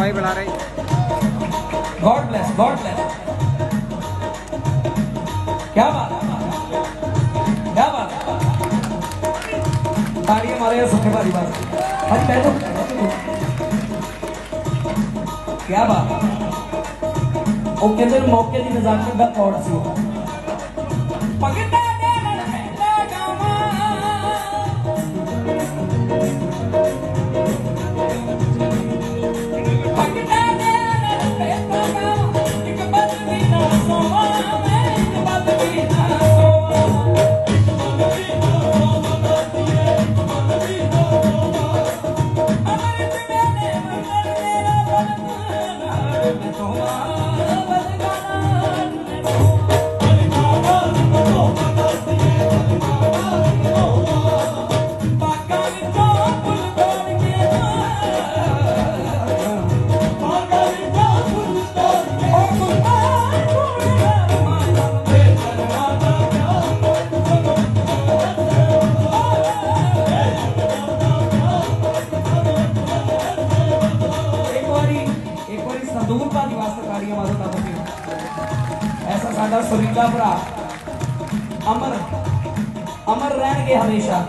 भाई बुला रहे हैं। गॉड ब्लेस क्या बात है, क्या बात है, तालियां मारे सबसे बड़ी बात। अरे बैठो क्या बात है। ओके सर मौके की मजाक में बहुत थोड़ा सी होगा। सुरीला भरा अमर अमर रहने हमेशा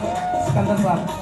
सिकंदर साहब।